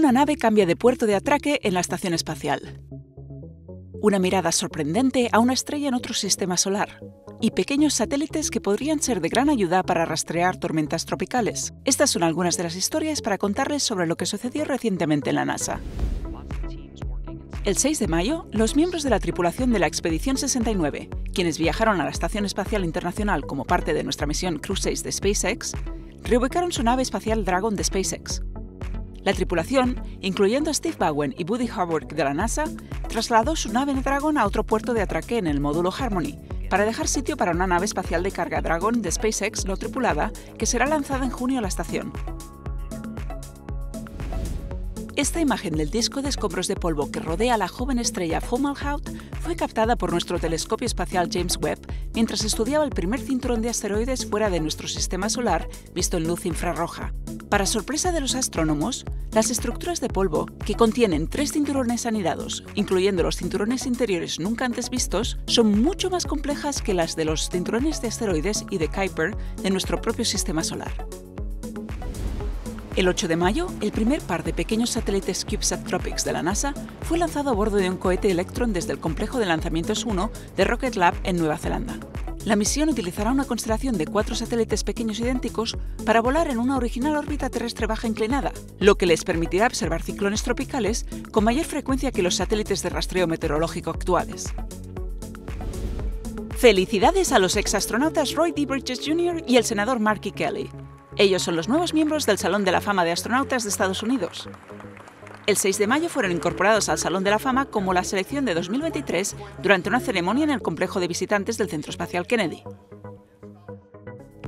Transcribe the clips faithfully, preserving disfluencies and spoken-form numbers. una nave cambia de puerto de atraque en la estación espacial. Una mirada sorprendente a una estrella en otro sistema solar. Y pequeños satélites que podrían ser de gran ayuda para rastrear tormentas tropicales. Estas son algunas de las historias para contarles sobre lo que sucedió recientemente en la NASA. El seis de mayo, los miembros de la tripulación de la Expedición sesenta y nueve, quienes viajaron a la Estación Espacial Internacional como parte de nuestra misión Crew seis de SpaceX, reubicaron su nave espacial Dragon de SpaceX. La tripulación, incluyendo a Steve Bowen y Woody Hoburg de la NASA, trasladó su nave Dragon a otro puerto de atraque en el módulo Harmony, para dejar sitio para una nave espacial de carga Dragon de SpaceX no tripulada que será lanzada en junio a la estación. Esta imagen del disco de escombros de polvo que rodea a la joven estrella Fomalhaut fue captada por nuestro telescopio espacial James Webb mientras estudiaba el primer cinturón de asteroides fuera de nuestro sistema solar visto en luz infrarroja. Para sorpresa de los astrónomos, las estructuras de polvo, que contienen tres cinturones anidados, incluyendo los cinturones interiores nunca antes vistos, son mucho más complejas que las de los cinturones de asteroides y de Kuiper de nuestro propio sistema solar. El ocho de mayo, el primer par de pequeños satélites CubeSat Tropics de la NASA fue lanzado a bordo de un cohete Electron desde el complejo de lanzamientos uno de Rocket Lab en Nueva Zelanda. La misión utilizará una constelación de cuatro satélites pequeños idénticos para volar en una original órbita terrestre baja inclinada, lo que les permitirá observar ciclones tropicales con mayor frecuencia que los satélites de rastreo meteorológico actuales. ¡Felicidades a los exastronautas Roy D. Bridges junior y el senador Mark E. Kelly! Ellos son los nuevos miembros del Salón de la Fama de Astronautas de Estados Unidos. El seis de mayo fueron incorporados al Salón de la Fama como la selección de dos mil veintitrés durante una ceremonia en el complejo de visitantes del Centro Espacial Kennedy.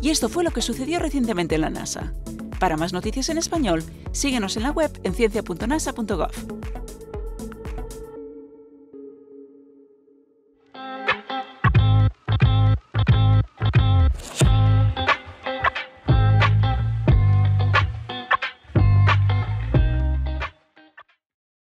Y esto fue lo que sucedió recientemente en la NASA. Para más noticias en español, síguenos en la web en ciencia punto nasa punto gov.